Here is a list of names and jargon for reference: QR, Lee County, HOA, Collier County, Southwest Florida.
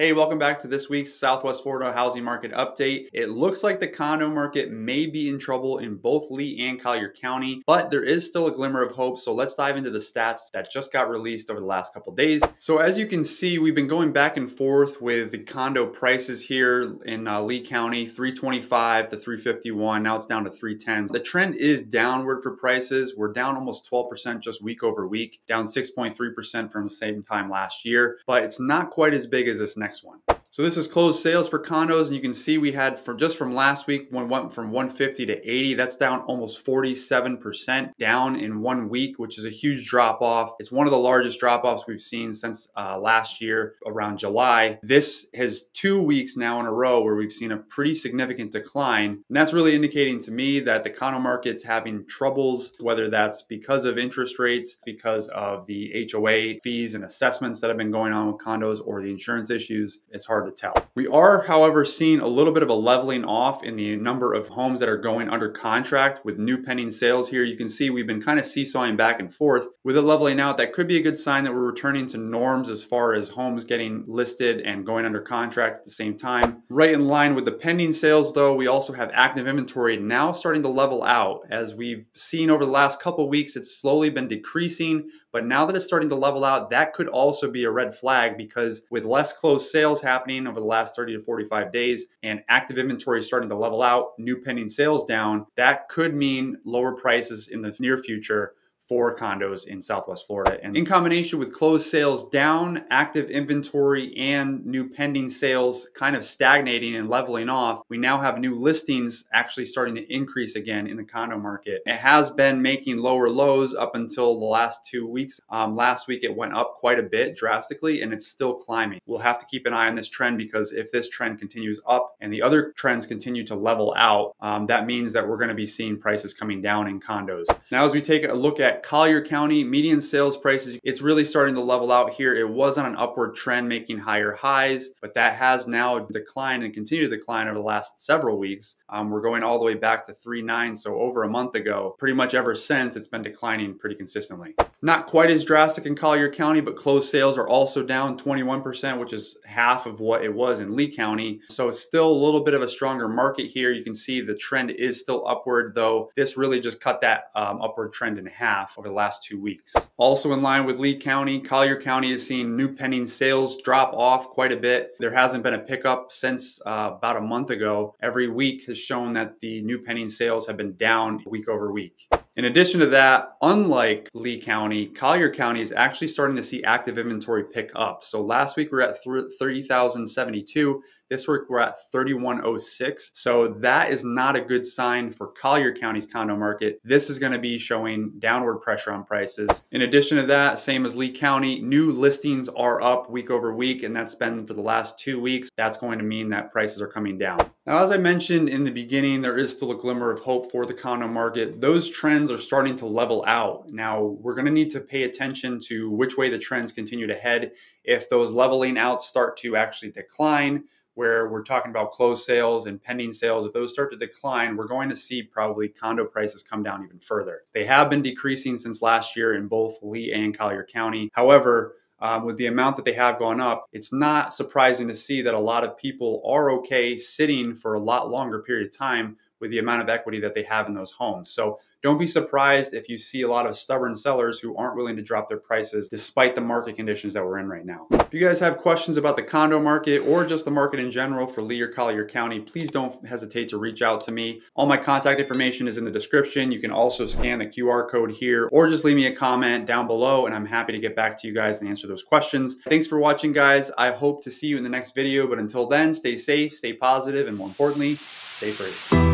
Hey, welcome back to this week's Southwest Florida housing market update. It looks like the condo market may be in trouble in both Lee and Collier County, but there is still a glimmer of hope. So let's dive into the stats that just got released over the last couple days. So as you can see, we've been going back and forth with the condo prices here in Lee County, 325 to 351. Now it's down to 310. The trend is downward for prices. We're down almost 12% just week over week, down 6.3% from the same time last year, but it's not quite as big as this next one. So this is closed sales for condos, and you can see we had from last week one went from 150 to 80. That's down almost 47% down in 1 week, which is a huge drop off. It's one of the largest drop offs we've seen since last year around July. This has 2 weeks now in a row where we've seen a pretty significant decline, and that's really indicating to me that the condo market's having troubles, whether that's because of interest rates, because of the HOA fees and assessments that have been going on with condos, or the insurance issues. It's hard to tell. We are, however, seeing a little bit of a leveling off in the number of homes that are going under contract with new pending sales here. You can see we've been kind of seesawing back and forth with it leveling out. That could be a good sign that we're returning to norms as far as homes getting listed and going under contract at the same time. Right in line with the pending sales, though, we also have active inventory now starting to level out. As we've seen over the last couple weeks, it's slowly been decreasing, but now that it's starting to level out, that could also be a red flag, because with less closed sales happening over the last 30 to 45 days and active inventory starting to level out, new pending sales down, that could mean lower prices in the near future for condos in Southwest Florida. And in combination with closed sales down, active inventory, and new pending sales kind of stagnating and leveling off, we now have new listings actually starting to increase again in the condo market. It has been making lower lows up until the last 2 weeks. Last week, it went up quite a bit drastically, and it's still climbing. We'll have to keep an eye on this trend, because if this trend continues up and the other trends continue to level out, that means that we're going to be seeing prices coming down in condos. Now, as we take a look at Collier County median sales prices, it's really starting to level out here. It was on an upward trend, making higher highs, but that has now declined and continued to decline over the last several weeks. We're going all the way back to 3.9, so over a month ago. Pretty much ever since, it's been declining pretty consistently. Not quite as drastic in Collier County, but closed sales are also down 21%, which is half of what it was in Lee County. So it's still a little bit of a stronger market here. You can see the trend is still upward, though this really just cut that upward trend in half over the last 2 weeks. Also in line with Lee County, Collier County is seeing new pending sales drop off quite a bit. There hasn't been a pickup since about a month ago. Every week has shown that the new pending sales have been down week over week. In addition to that, unlike Lee County, Collier County is actually starting to see active inventory pick up. So last week we're at 30,072. This week we're at 3,106. So that is not a good sign for Collier County's condo market. This is going to be showing downward pressure on prices. In addition to that, same as Lee County, new listings are up week over week, and that's been for the last 2 weeks. That's going to mean that prices are coming down. Now, as I mentioned in the beginning, there is still a glimmer of hope for the condo market. Those trends are starting to level out. Now, we're going to need to pay attention to which way the trends continue to head. If those leveling outs start to actually decline, where we're talking about closed sales and pending sales, if those start to decline, we're going to see probably condo prices come down even further. They have been decreasing since last year in both Lee and Collier County. However, with the amount that they have gone up, it's not surprising to see that a lot of people are okay sitting for a lot longer period of time with the amount of equity that they have in those homes. So don't be surprised if you see a lot of stubborn sellers who aren't willing to drop their prices despite the market conditions that we're in right now. If you guys have questions about the condo market or just the market in general for Lee or Collier County, please don't hesitate to reach out to me. All my contact information is in the description. You can also scan the QR code here, or just leave me a comment down below, and I'm happy to get back to you guys and answer those questions. Thanks for watching, guys. I hope to see you in the next video, but until then, stay safe, stay positive, and more importantly, stay free.